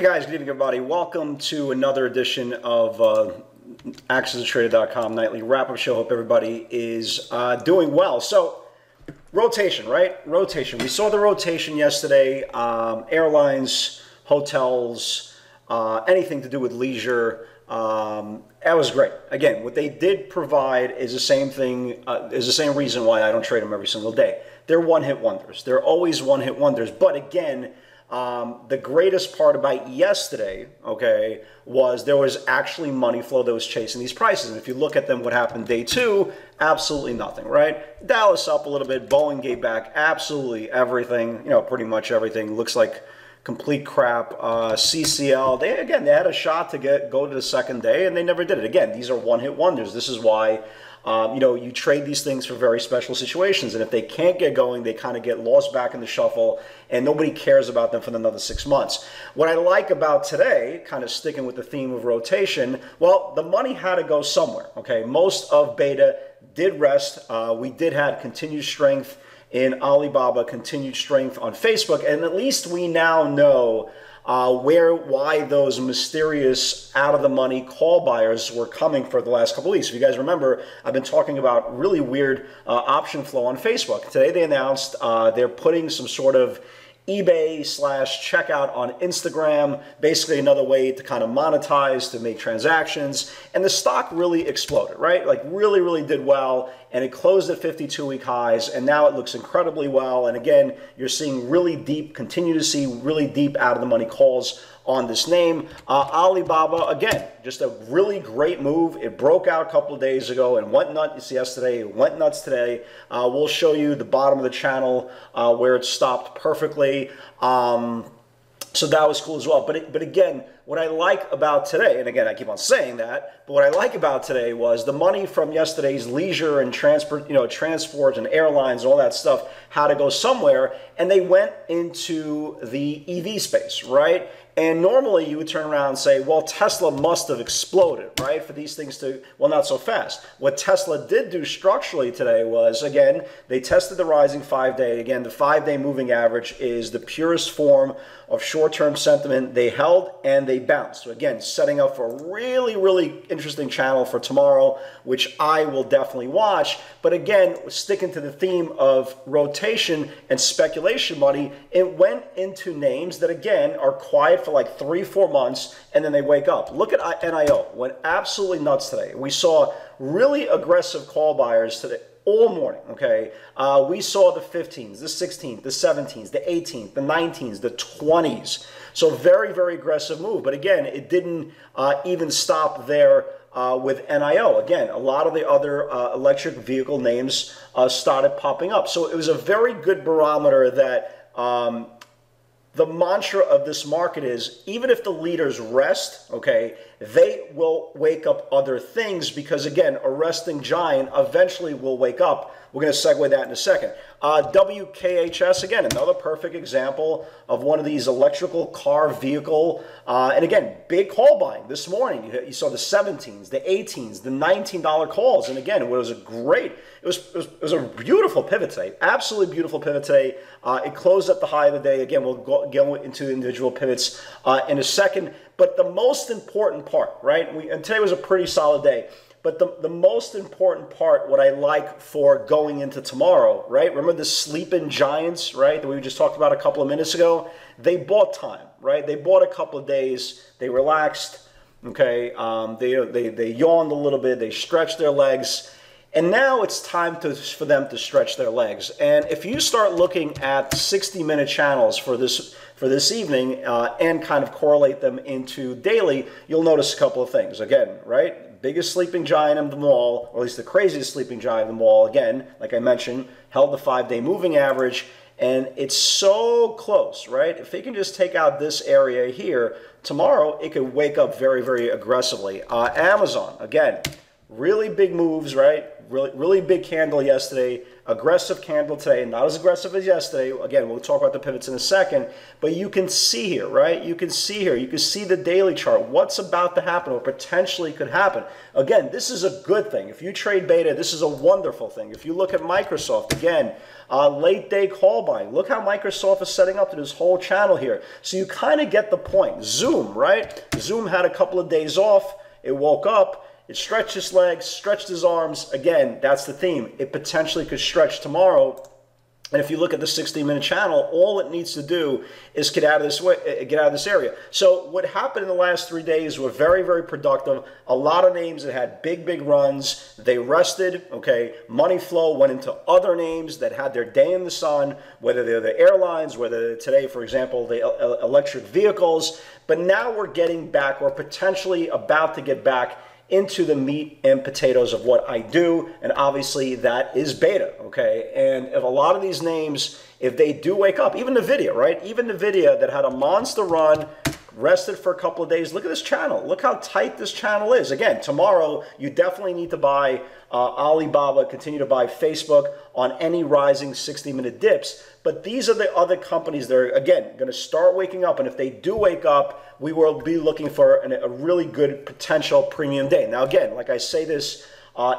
Hey guys, good evening everybody. Welcome to another edition of accessatrader.com nightly wrap-up show. Hope everybody is doing well. So, rotation, right? Rotation. We saw the rotation yesterday. Airlines, hotels, anything to do with leisure. That was great. Again, what they did provide is the same thing, is the same reason why I don't trade them every single day. They're one-hit wonders. They're always one-hit wonders. But again, the greatest part about yesterday, okay, was there was actually money flow that was chasing these prices. And if you look at them, what happened day two, absolutely nothing, right? Dallas up a little bit, Boeing gave back absolutely everything, you know, pretty much everything. Looks like complete crap. CCL, they had a shot to go to the second day, and they never did it. Again, these are one-hit wonders. This is why, you know, you trade these things for very special situations, and if they can't get going, they kind of get lost back in the shuffle, and nobody cares about them for another 6 months. What I like about today, kind of sticking with the theme of rotation, well, the money had to go somewhere, okay? Most of beta did rest. We did have continued strength in Alibaba, continued strength on Facebook, and at least we now know why those mysterious out-of-the-money call buyers were coming for the last couple of weeks. If you guys remember, I've been talking about really weird option flow on Facebook. Today they announced they're putting some sort of eBay / checkout on Instagram, basically another way to kind of monetize, to make transactions, and the stock really exploded, right? Like really, really did well, and it closed at 52-week highs, and now it looks incredibly well, and again, you're seeing really deep, continue to see really deep out-of-the-money calls on this name. Alibaba, again, just a really great move. It broke out a couple of days ago and went nuts yesterday, went nuts today. We'll show you the bottom of the channel where it stopped perfectly. So that was cool as well. But again, what I like about today, and again, I keep on saying that, but what I like about today was the money from yesterday's leisure and transport, you know, transport and airlines and all that stuff had to go somewhere, and they went into the EV space, right? And normally you would turn around and say, well, Tesla must have exploded, right? For these things to, well, not so fast. What Tesla did do structurally today was, again, they tested the rising 5-day. Again, the 5-day moving average is the purest form of short-term sentiment. They held and they bounced. So again, setting up for a really, really interesting channel for tomorrow, which I will definitely watch. But again, sticking to the theme of rotation and speculation money, it went into names that, again, are quiet for like 3-4 months, and then they wake up. Look at NIO, went absolutely nuts today. We saw really aggressive call buyers today all morning, okay? We saw the 15s, the 16s, the 17s, the 18s, the 19s, the 20s. So very, very aggressive move. But again, it didn't even stop there with NIO. Again, a lot of the other electric vehicle names started popping up. So it was a very good barometer that the mantra of this market is, even if the leaders rest, okay, they will wake up other things, because again, a resting giant eventually will wake up. We're going to segue that in a second. WKHS, again, another perfect example of one of these electrical car vehicle, and again, big call buying this morning. You saw the 17s, the 18s, the $19 calls, and again, it was a great, it was a beautiful pivot today, absolutely beautiful pivot today. It closed at the high of the day. Again, we'll go into individual pivots in a second. But the most important part, right? And today was a pretty solid day. But the most important part, what I like for going into tomorrow, right? Remember the sleeping giants, right? That we just talked about a couple of minutes ago? They bought time, right? They bought a couple of days. They relaxed, okay? They yawned a little bit. They stretched their legs. And now it's time for them to stretch their legs. And if you start looking at 60-minute channels for this evening and kind of correlate them into daily, you'll notice a couple of things. Again, right? Biggest sleeping giant of them all, or at least the craziest sleeping giant of them all, again, like I mentioned, held the 5-day moving average. And it's so close, right? If they can just take out this area here, tomorrow it could wake up very, very aggressively. Amazon, again, really big moves, right? really big candle yesterday, aggressive candle today, not as aggressive as yesterday. Again, we'll talk about the pivots in a second, but you can see here, right? You can see here, you can see the daily chart, what's about to happen or potentially could happen. Again, this is a good thing. If you trade beta, this is a wonderful thing. If you look at Microsoft, again, late day call buying. Look how Microsoft is setting up to this whole channel here. So you kind of get the point. Zoom, right? Zoom had a couple of days off. It woke up. It stretched his legs, stretched his arms. Again, that's the theme. It potentially could stretch tomorrow. And if you look at the 60-minute channel, all it needs to do is get out of this way, get out of this area. So what happened in the last 3 days were very, very productive. A lot of names that had big, big runs. They rested. Okay, money flow went into other names that had their day in the sun. Whether they're the airlines, whether today, for example, the electric vehicles. But now we're getting back, or potentially about to get back, into the meat and potatoes of what I do, and obviously that is beta, okay? And if a lot of these names, if they do wake up, even NVIDIA, right? Even NVIDIA that had a monster run, rested for a couple of days. Look at this channel. Look how tight this channel is. Again, tomorrow, you definitely need to buy Alibaba, continue to buy Facebook on any rising 60-minute dips. But these are the other companies that are, again, going to start waking up. And if they do wake up, we will be looking for a really good potential premium day. Now, again, like I say this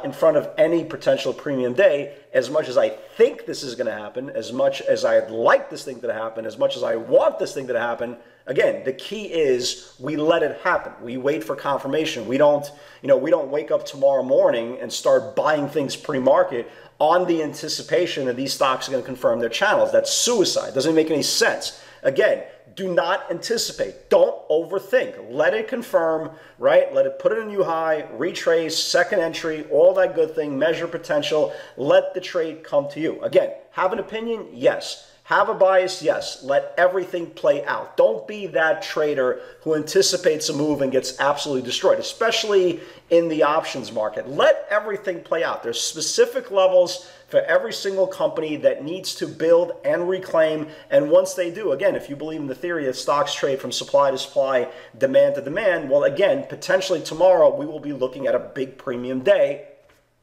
in front of any potential premium day, as much as I think this is going to happen, as much as I'd like this thing to happen, as much as I want this thing to happen, again, the key is we let it happen. We wait for confirmation. We don't, you know, we don't wake up tomorrow morning and start buying things pre-market on the anticipation that these stocks are going to confirm their channels. That's suicide. It doesn't make any sense. Again, do not anticipate. Don't overthink. Let it confirm, right? Let it put in a new high, retrace, second entry, all that good thing, measure potential. Let the trade come to you. Again, have an opinion? Yes. Have a bias? Yes. Let everything play out. Don't be that trader who anticipates a move and gets absolutely destroyed, especially in the options market. Let everything play out. There's specific levels for every single company that needs to build and reclaim. And once they do, again, if you believe in the theory that stocks trade from supply to supply, demand to demand, well, again, potentially tomorrow we will be looking at a big premium day.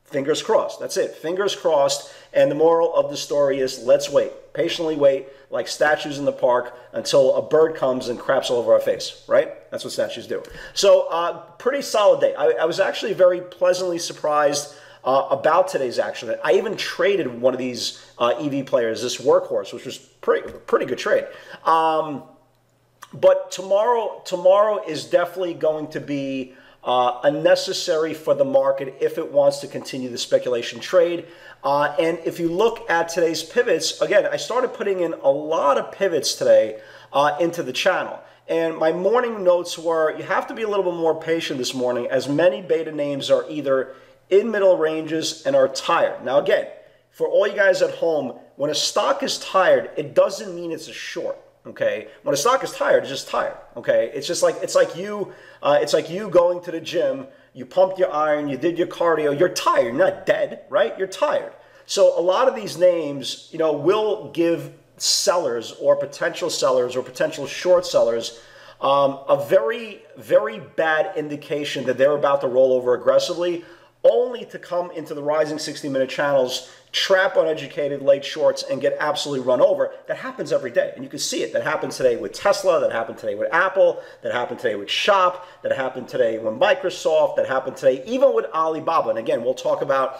Fingers crossed. That's it. Fingers crossed. And the moral of the story is let's wait. Patiently wait like statues in the park until a bird comes and craps all over our face, right? That's what statues do. So pretty solid day. I was actually very pleasantly surprised about today's action. I even traded one of these EV players, this Workhorse, which was pretty good trade. But tomorrow is definitely going to be unnecessary for the market if it wants to continue the speculation trade. And if you look at today's pivots, again, I started putting in a lot of pivots today into the channel. And my morning notes were, you have to be a little bit more patient this morning as many beta names are either in middle ranges and are tired. Now, again, for all you guys at home, when a stock is tired, it doesn't mean it's a short. Okay, when a stock is tired, it's just tired. Okay, it's just like it's like you going to the gym. You pumped your iron, you did your cardio. You're tired. You're not dead, right? You're tired. So a lot of these names, you know, will give sellers or potential short sellers a very, very bad indication that they're about to roll over aggressively, only to come into the rising 60-minute channels, trap uneducated late shorts, and get absolutely run over. That happens every day, and you can see it. That happened today with Tesla, that happened today with Apple, that happened today with Shop, that happened today with Microsoft, that happened today even with Alibaba. And again, we'll talk about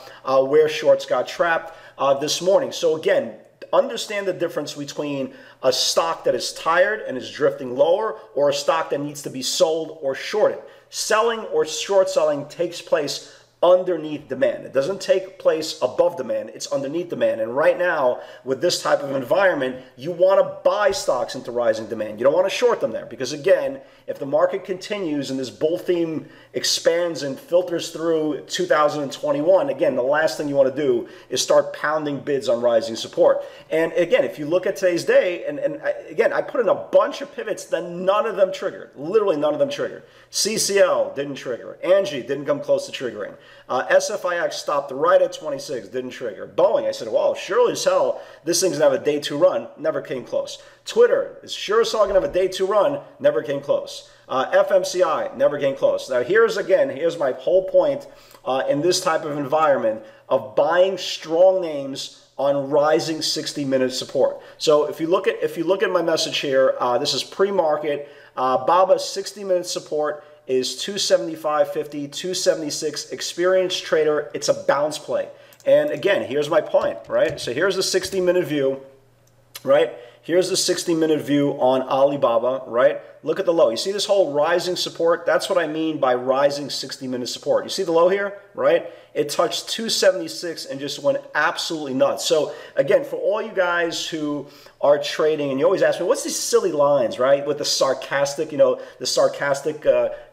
where shorts got trapped this morning. So again, understand the difference between a stock that is tired and is drifting lower or a stock that needs to be sold or shorted. Selling or short selling takes place underneath demand. It doesn't take place above demand. It's underneath demand. And right now, with this type of environment, you want to buy stocks into rising demand. You don't want to short them there because, again, if the market continues and this bull theme expands and filters through 2021, again, the last thing you want to do is start pounding bids on rising support. And again, if you look at today's day, and again, I put in a bunch of pivots that none of them triggered. Literally none of them triggered. CCL didn't trigger. Angie didn't come close to triggering. SFIX stopped right at 26, didn't trigger. Boeing, I said, wow, surely as hell, this thing's gonna have a day two run, never came close. Twitter is sure as hell gonna have a day two run, never came close. FMCI, never came close. Now here's my whole point in this type of environment of buying strong names on rising 60-minute support. So if you look at my message here, this is pre-market. Baba's 60-minute support is 275.50, 276. Experienced trader, it's a bounce play. And again, here's my point, right? So here's the 60-minute view, right? Here's the 60-minute view on Alibaba, right? Look at the low. You see this whole rising support? That's what I mean by rising 60-minute support. You see the low here, right? It touched 276 and just went absolutely nuts. So again, for all you guys who are trading, and you always ask me, what's these silly lines, right? With the sarcastic, you know, the sarcastic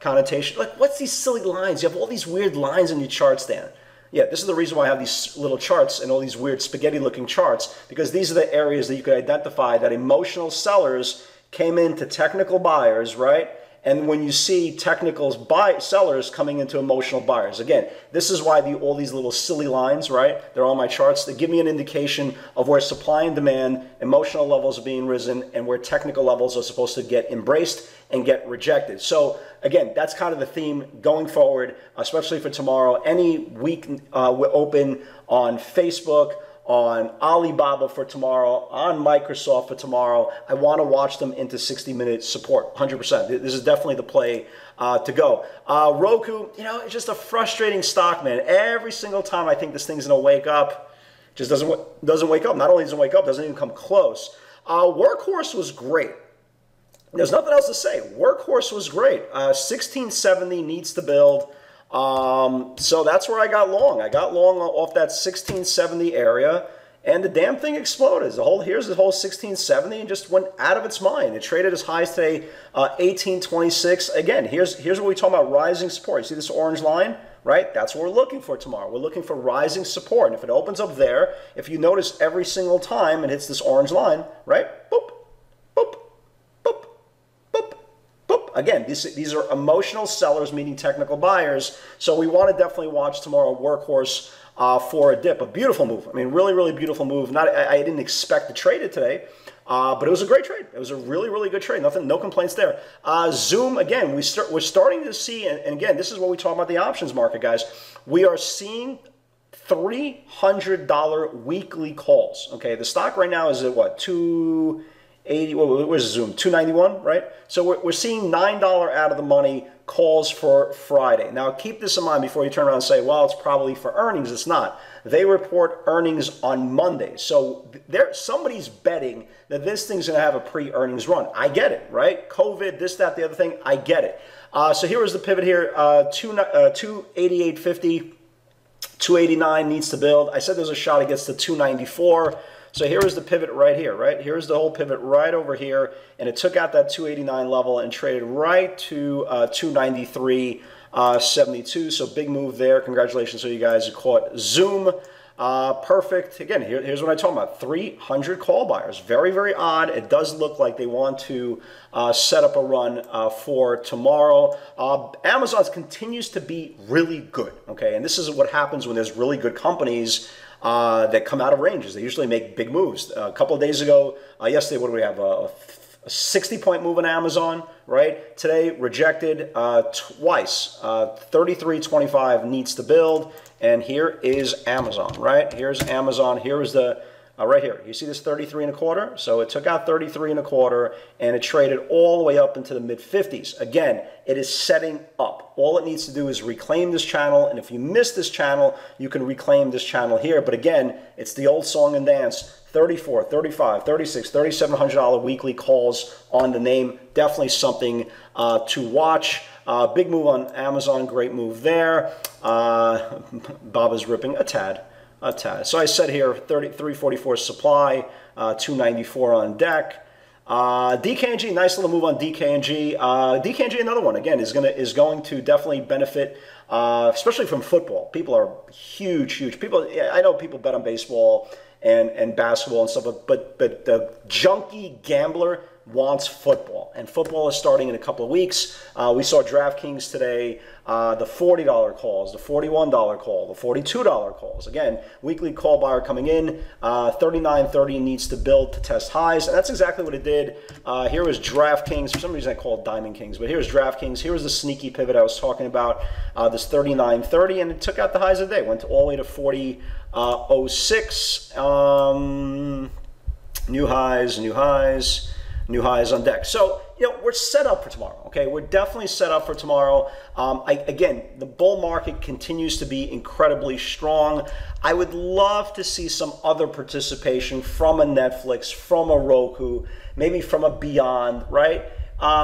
connotation. Like, what's these silly lines? You have all these weird lines in your charts, Dan. Yeah, this is the reason why I have these little charts and all these weird spaghetti-looking charts, because these are the areas that you could identify that emotional sellers came into technical buyers, right? And when you see technicals sellers coming into emotional buyers, again, this is why all these little silly lines, right? They're on my charts. They give me an indication of where supply and demand, emotional levels are being risen, and where technical levels are supposed to get embraced and get rejected. So again, that's kind of the theme going forward, especially for tomorrow. Any week we're open on Facebook, on Alibaba for tomorrow, on Microsoft for tomorrow. I want to watch them into 60-minute support, 100%. This is definitely the play to go. Roku, you know, it's just a frustrating stock, man. Every single time I think this thing's going to wake up, just doesn't wake up. Not only doesn't wake up, doesn't even come close. Workhorse was great. There's nothing else to say. Workhorse was great. 1670 needs to build. So that's where I got long. I got long off that 1670 area, and the damn thing exploded. Here's the whole 1670 and just went out of its mind. It traded as high as today, 1826. Again, here's what we're talking about, rising support. You see this orange line, right? That's what we're looking for tomorrow. We're looking for rising support. And if it opens up there, if you notice every single time it hits this orange line, right? Boop. Again, these are emotional sellers meeting technical buyers. So we want to definitely watch tomorrow Workhorse for a dip. A beautiful move. I mean, really, really beautiful move. I didn't expect to trade it today, but it was a great trade. It was a really, really good trade. No complaints there. Zoom, again, we're starting to see, and again, this is what we talk about the options market, guys. We are seeing $300 weekly calls. Okay, the stock right now is at what, 280, where's Zoom? 291, right? So we're seeing $9 out of the money calls for Friday. Now keep this in mind before you turn around and say, well, it's probably for earnings. It's not. They report earnings on Monday. So somebody's betting that this thing's going to have a pre-earnings run. I get it, right? COVID, this, that, the other thing. I get it. So here was the pivot here, 288.50, 289 needs to build. I said there's a shot it gets to 294. So here is the pivot right here, right? Here's the whole pivot right over here, and it took out that 289 level and traded right to 293.72. So big move there. Congratulations to you guys who caught Zoom. Perfect. Again, here's what I talk about. 300 call buyers. Very, very odd. It does look like they want to set up a run for tomorrow. Amazon continues to be really good, okay? And this is what happens when there's really good companies that come out of ranges. They usually make big moves. A couple of days ago, yesterday, what do we have? A 60-point move on Amazon, right? Today, rejected twice. 33.25 needs to build. And here is Amazon, right? Here's Amazon. Here is the, right here. You see this 33.25? So it took out 33.25 and it traded all the way up into the mid-50s. Again, it is setting up. All it needs to do is reclaim this channel. And if you miss this channel, you can reclaim this channel here. But again, it's the old song and dance. 34, 35, 36, $3,700 weekly calls on the name. Definitely something to watch. Big move on Amazon. Great move there. Bob is ripping a tad. A tad. So I said here, 344 supply, 294 on deck. DKNG, nice little move on DKNG. DKNG, another one, again, is going to definitely benefit, especially from football. People are huge. People, I know people bet on baseball and basketball and stuff, but the junkie gambler wants football, and football is starting in a couple of weeks. We saw DraftKings today, the $40 calls, the $41 call, the $42 calls. Again, weekly call buyer coming in, 39.30 needs to build to test highs, and that's exactly what it did. Here was DraftKings. For some reason I call it Diamond Kings, but here's DraftKings. Here was the sneaky pivot I was talking about, this 39.30, and it took out the highs of the day, went all the way to 40.06. New highs on deck. So, you know, we're set up for tomorrow, okay? We're definitely set up for tomorrow. Again, the bull market continues to be incredibly strong. I would love to see some other participation from a Netflix, from a Roku, maybe from a Beyond, right?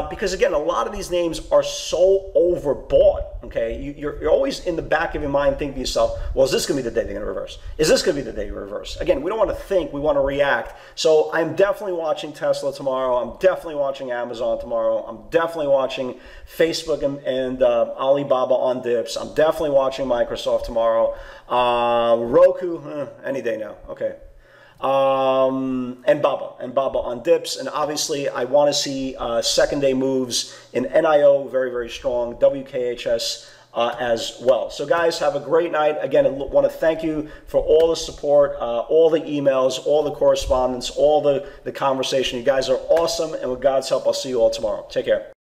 Because again, a lot of these names are so overbought, okay? You're always in the back of your mind thinking to yourself, well, is this going to be the day they're going to reverse? Is this going to be the day you reverse? Again, we don't want to think, we want to react. So I'm definitely watching Tesla tomorrow. I'm definitely watching Amazon tomorrow. I'm definitely watching Facebook and Alibaba on dips. I'm definitely watching Microsoft tomorrow. Roku, any day now, okay. And Baba on dips. And obviously I want to see second day moves in NIO, very, very strong, WKHS as well. So guys, have a great night. Again, I want to thank you for all the support, all the emails, all the correspondence, all the conversation. You guys are awesome. And with God's help, I'll see you all tomorrow. Take care.